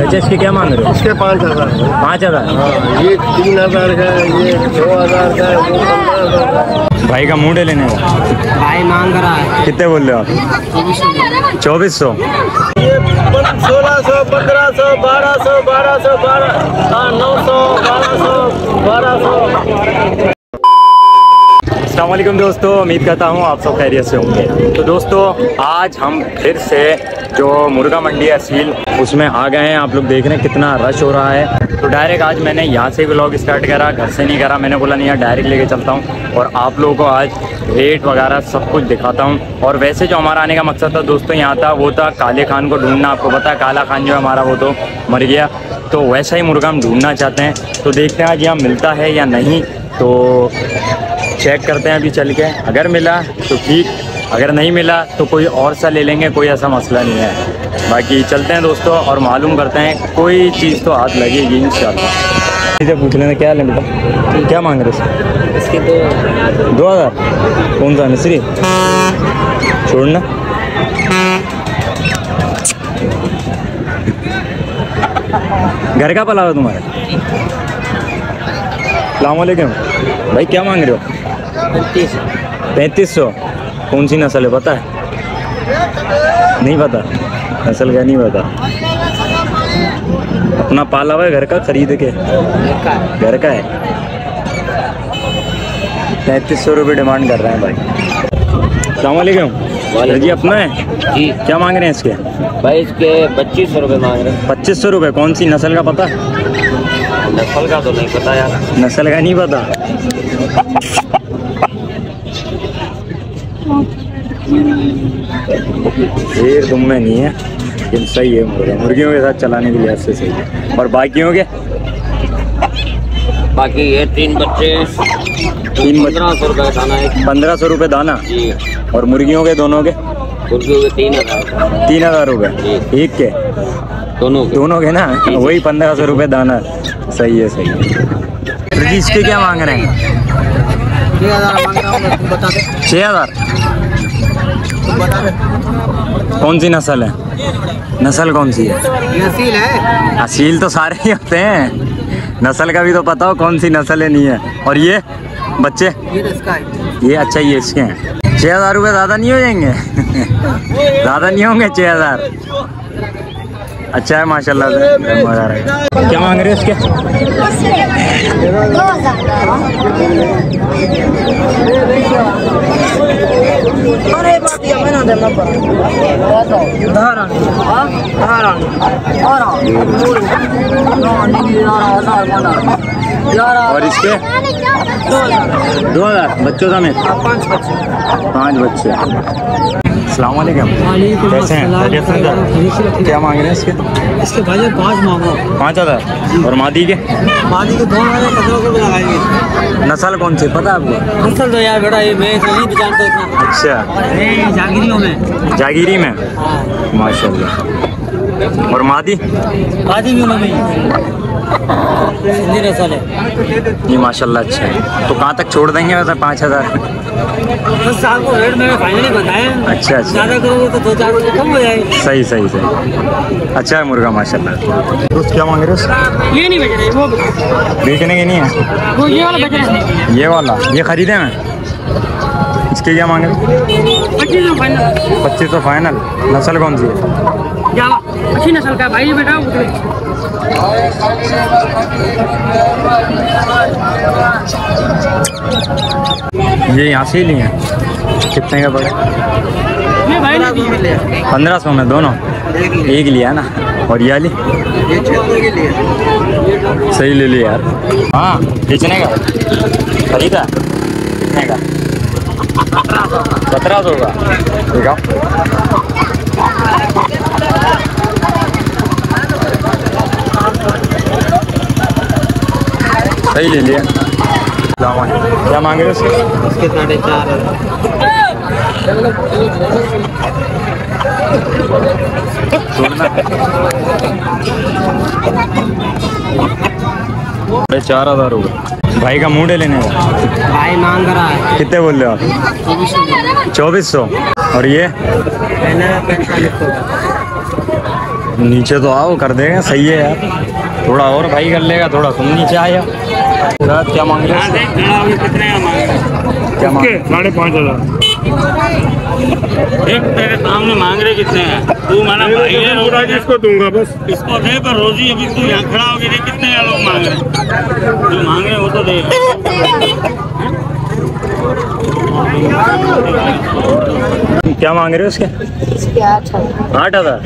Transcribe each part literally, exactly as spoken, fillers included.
अच्छा, इसके क्या मांग रहे हो? इसके पाँच हज़ार पाँच हज़ार ये तीन हज़ार का, ये दो हज़ार का, ये पंद्रह हज़ार का। भाई का मूड है लेने का, भाई मांग रहा है। कितने बोल रहे हो आप? चौबीस सौ सोलह सौ पंद्रह सौ बारह सौ बारह सौ बारह नौ सौ बारह सौ बारह सौ अस्सलाम वालेकुम दोस्तों, उम्मीद करता हूँ आप सब खैरियत से होंगे। तो दोस्तों आज हम फिर से जो मुर्गा मंडी असील उसमें आ गए हैं। आप लोग देख रहे हैं कितना रश हो रहा है। तो डायरेक्ट आज मैंने यहाँ से व्लॉग स्टार्ट करा, घर से नहीं करा। मैंने बोला नहीं यार डायरेक्ट लेके चलता हूँ और आप लोगों को आज रेट वगैरह सब कुछ दिखाता हूँ। और वैसे जो हमारा आने का मकसद था दोस्तों यहाँ था, वो था काले खान को ढूंढना। आपको पता है काला खान जो है हमारा वो तो मर गया, तो वैसा ही मुर्गा हम ढूंढना चाहते हैं। तो देखते हैं आज यहाँ मिलता है या नहीं, तो चेक करते हैं अभी चल के। अगर मिला तो ठीक, अगर नहीं मिला तो कोई और सा ले लेंगे, कोई ऐसा मसला नहीं है। बाकी चलते हैं दोस्तों और मालूम करते हैं, कोई चीज़ तो हाथ लगेगी इंशाल्लाह। ठीक है, पूछ लेना क्या लें बेटा, क्या मांग रहे हो? इसके दो दो हज़ार। कौन सा मिस्री? छोड़ना घर का पलाव है तुम्हारा। अस्सलाम वालेकुम भाई, क्या मांग रहे हो? पैंतीस सौ। कौन सी नस्ल है पता है? नहीं पता, नस्ल का नहीं पता। अपना पाला हुआ है, घर का खरीद के, घर का है। पैंतीस सौ रुपये डिमांड कर रहे हैं भाई। अस्सलाम वालेकुम जी, अपना है जी। क्या मांग रहे हैं इसके भाई? इसके पच्चीस सौ रुपये मांग रहे हैं। पच्चीस सौ रुपये। कौन सी नस्ल का पता? नस्ल का तो नहीं पता यार, नस्ल का नहीं पता। ये तुम में नहीं है, ये सही है। मुर्गे मुर्गियों के साथ चलाने के लिए ऐसे सही है। और बाकियों के बाकी ये तीन बच्चे तीन पंद्रह सौ रुपये दाना है। पंद्रह सौ रुपये दाना जी। और मुर्गियों के दोनों के मुर्गियों के तीन हज़ार तीन हज़ार रुपये एक के, दोनों के दोनों के ना, वही पंद्रह सौ रुपये दाना। सही है सही है। इसके क्या मांग रहे हैं? छः हज़ार। छः हज़ार। कौन सी नस्ल है? नस्ल कौन सी है? असील है। असील तो सारे ही होते हैं, नस्ल का भी तो पता हो कौन सी नस्ल है। नहीं है। और ये बच्चे ये इसका है। ये अच्छा ये इसके हैं। छः हज़ार रुपये ज़्यादा नहीं हो जाएंगे? ज़्यादा नहीं होंगे छः हज़ार। अच्छा है माशाल्लाह से, मज़ा आ रहा है। क्या मांग रहे हो इसके? और इसके दो हज़ार। बच्चों का में पाँच बच्चे पाँच बच्चे अस्सलाम वालेकुम। कैसे हैं? क्या मांग रहे हैं इसके? इसके भाई पाँच मांगो। पाँच हज़ार। और मादी के? मादी के दो हज़ार पंद्रह सौ लगाएंगे। नस्ल कौन सी पता आपको? नस्ल तो यार बेटा ये मैं नहीं भी जानता इतना। अच्छा, जागीरी में? जागीरी में माशाल्लाह। और मादी? मादी भी उन्होंने ये माशाल्लाह। अच्छा है, तो कहाँ तक छोड़ देंगे वैसे पाँच हज़ार? बस आपको रेट मैंने फाइनली बताया। अच्छा अच्छा, ज़्यादा करोगे तो दो चार रुपये कम हो जाएगी। सही सही सही, अच्छा है मुर्गा माशाल्लाह। तो क्या मांग रहे हो? ये नहीं बेच रहे, वो बेचने के नहीं है, वो ये वाला बेच रहे हैं। ये वाला ये खरीदे हैं। इसके क्या मांग रहे? पच्चीस सौ फाइनल। पच्चीस सौ फाइनल। नस्ल कौन सी है? जावा। अच्छी नस्ल का भाई बेटा। ये यहाँ से ही लिए हैं। कितने का पड़े? पंद्रह सौ में दोनों एक लिया ना। और ये ली सही ले लिया यार। हाँ बेचने का खरीदा। कितने का? सत्रह सौ का। ठीक है, सही ले लिया। क्या मांगे उसके? उसके साढ़े चार। साढ़े चार हज़ार होगा। भाई का मूड है लेने का, भाई मांग रहा है। कितने बोल रहे हो आप? चौबीस सौ। और ये नीचे तो आओ, कर देंगे। सही है यार, थोड़ा और भाई कर लेगा, थोड़ा तुम नीचे आया। क्या मांग रहे हो? कितने क्या मांगे? साढ़े पाँच हज़ार। एक तेरे सामने मांग रहे कितने हैं? तू माना भाई है, इसको दूंगा बस, इसको दे। पर रोजी अभी तू यहाँ खड़ा होगी, कितने लोग मांग रहे? जो मांग रहे वो तो दे। क्या मांग रहे हो उसके? आठ हज़ार।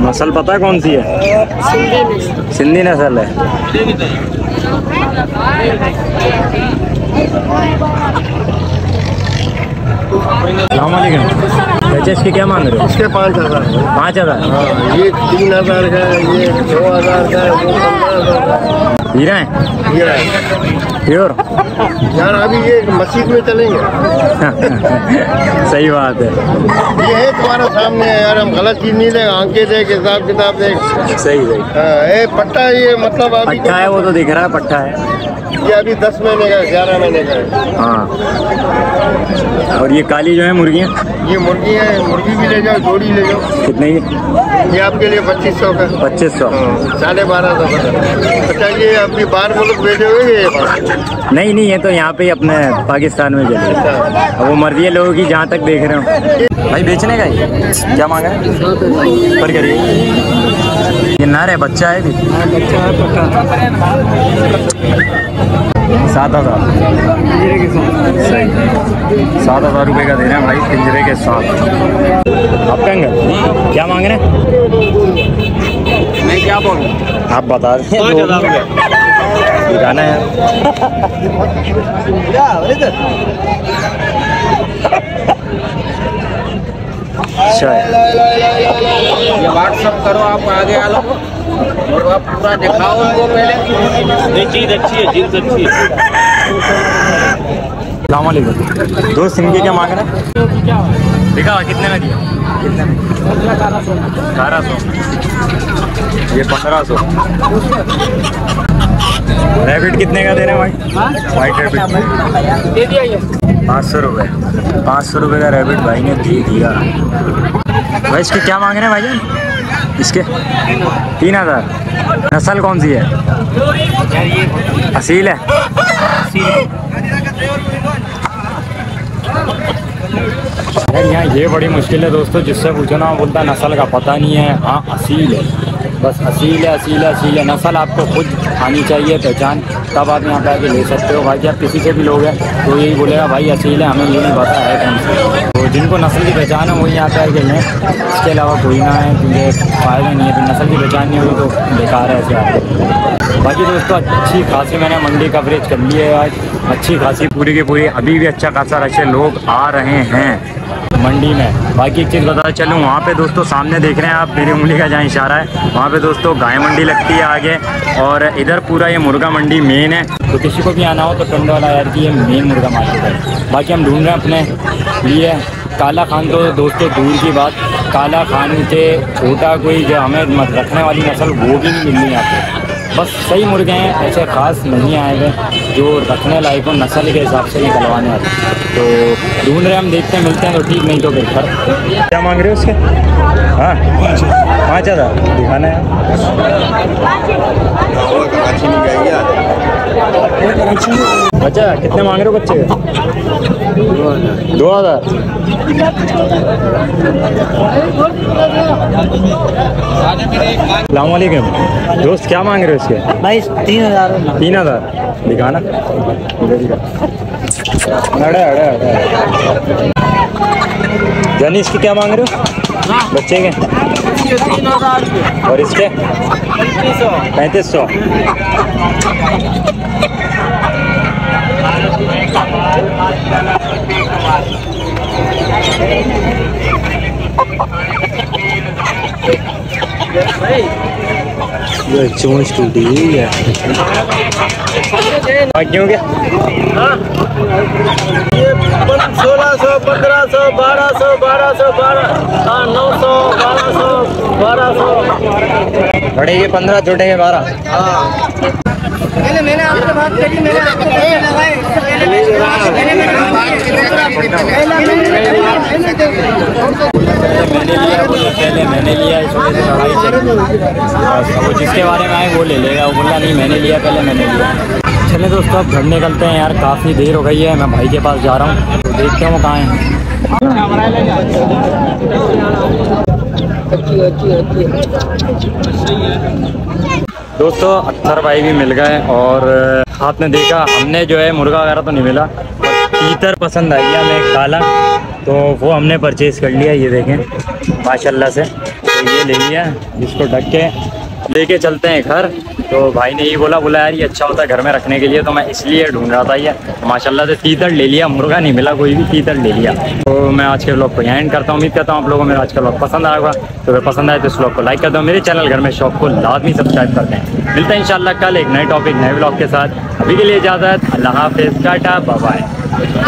नस्ल पता है कौन सी है? सिंधी नस्ल है। चाचा इसके क्या मांग रहे हो? इसके पाँच हज़ार। पाँच हज़ार? ये तीन हज़ार का, ये दो हज़ार का, ये पंद्रह हज़ार का। हीरा है? हीरा है प्योर यार। अभी ये मस्जिद में चलेंगे। सही बात है, ये है तुम्हारा सामने यार, हम गलत चीज नहीं देंगे। आंखें देख, हिसाब किताब देख, सही सही। ए, पट्टा ये मतलब पट्टा है, वो तो दिख रहा है पट्टा है। ये अभी दस महीने का, ग्यारह महीने का है। हाँ, और ये काली जो है मुर्गियाँ? ये मुर्गी है, मुर्गी भी ले जाओ, जोड़ी ले जाओ। कितने की? ये आपके लिए पच्चीस सौ का। पच्चीस सौ? साढ़े बारह सौ का। अच्छा, ये अपनी बाहर मुल्क बेचे हुए? नहीं नहीं, ये तो यहाँ पे अपने पाकिस्तान में चले। वो मर्जी है लोगों की, जहाँ तक देख रहे हो। भाई बेचने का ही क्या मांगा है? पर करिए ये नार है, बच्चा है भी। सात हज़ार। सात हज़ार रुपये का दे रहे हैं भाई, पिंजरे के साथ। आप कहेंगे क्या मांग रहे हैं? मैं क्या बोलूँ, आप बता दें। गाना है ये, व्हाट्सअप करो आप, आगे आ लो और आप पूरा दिखाओ उनको पहले। चीज अच्छी है, जींस अच्छी है। सलाम वालेकुम। दो सिंगी क्या मांग रहे हैं? दिखा कितने में दिया? कितने में? अठारह सौ। ये पंद्रह सौ। रैबिट कितने का दे रहे हैं भाई? वाइट रैबिट दे दिया ये पाँच सौ रुपये। पाँच सौ रुपये का रैबिट भाई ने दे दिया। भाई इसके क्या मांग रहे हैं भाई? इसके तीन हज़ार। नस्ल कौन सी है? असील है। यार यहाँ ये बड़ी मुश्किल है दोस्तों, जिससे पूछो ना बोलता नस्ल का पता नहीं है। हाँ असील है, बस असील है, असील है, असील है। नस्ल आपको खुद आनी चाहिए, पहचान, तब आप यहाँ पे आके ले सकते हो। भाई जब किसी से भी लोग हैं तो यही बोलेगा भाई असील है, हमें ये नहीं पता है कौन सी। तो जिनको नस्ल की पहचान है वही यहाँ पे आके लें, इसके अलावा कोई ना है, क्योंकि फायदा नहीं है। तो नस्ल की पहचान नहीं होगी तो बेकार है ऐसे आपको। बाकी दोस्तों अच्छी खासी मैंने मंडी कवरेज कर ली है आज, अच्छी खासी पूरी की पूरी। अभी भी अच्छा खासा अच्छे लोग आ रहे हैं मंडी में। बाकी एक चीज़ बता चलूँ, वहाँ पे दोस्तों सामने देख रहे हैं आप, मेरी उंगली का जहाँ इशारा है वहाँ पे दोस्तों गाय मंडी लगती है आगे, और इधर पूरा ये मुर्गा मंडी मेन है। तो किसी को भी आना हो तो टंडो वाला यार की ये मेन मुर्गा मार्केट है। बाकी हम ढूंढ रहे हैं अपने लिए काला खान, तो दोस्तों दूर की बात, काला खान के छोटा कोई जो हमें रखने वाली नस्ल वो भी नहीं मिलनी यहाँ पे। बस सही मुर्गे हैं, ऐसे ख़ास नहीं आए गए जो रखने लायक हो, नस्ल के हिसाब से निकलवाने वाले। तो ढूंढ रहे हम, देखते हैं, मिलते हैं तो ठीक, नहीं तो बेहतर। क्या मांग रहे हो उसके? हाँ पाँच हज़ार। दिखाना है बच्चा? कितने मांग रहे हो बच्चे का? दो हज़ार। सलाम वालेकुम दोस्त, क्या मांग रहे हो उसके? भाई तीन हज़ार। तीन हज़ार दिखाना। अरे अरे अरे जानी, इसकी क्या मांग रहे हो बच्चे के? तीन हज़ार। और इसके? पैंतीस सौ। ये चोंच टूटी हुई है। बाकियों के सोलह सौ, पंद्रह सौ, बारह सौ, बारह सौ, बारह नौ सौ, बारह सौ, बारह सौ। बड़े के पंद्रह, छोटे के बारह। मैंने मैंने आपसे बात करी, मैंने आपसे बात करी। पहले मैंने लिया बोले पहले मैंने लिया इस वजह से लड़ाई चली। वो जिसके बारे में आए वो ले लेगा, वो बोला नहीं मैंने लिया पहले मैंने लिया। चले दोस्तों अब घर निकलते हैं यार, काफ़ी देर हो गई है। मैं भाई के पास जा रहा हूँ, तो देखते हैं वो कहाँ हैं। दोस्तों अख्तर भाई भी मिल गए और आपने देखा हमने जो है मुर्गा वगैरह तो नहीं मिला, तीतर पसंद आई है हमें काला, तो वो हमने परचेज़ कर लिया। ये देखें माशाल्लाह से, तो ये ले लिया जिसको ढक के लेके चलते हैं घर। तो भाई ने ये बोला बोला यार ये अच्छा होता है घर में रखने के लिए, तो मैं इसलिए ढूंढ रहा था। ये माशाल्लाह से तीतर ले लिया, मुर्गा नहीं मिला कोई भी, तीतर ले लिया। तो मैं आज के व्लॉग को यहाँ एंड करता हूँ। उम्मीद करता हूँ आप लोगों को मेरा आज का व्लॉग पसंद आएगा। तो अगर पसंद आए तो इस व्लॉग को लाइक कर दो, मेरे चैनल घर में शौक को लाजमी सब्सक्राइब कर दें। मिलते हैं इंशाल्लाह कल एक नए टॉपिक नए व्लॉग के साथ। अभी के लिए इजाज़त, अल्लाह हाफिज़, टाटा बाय बाय।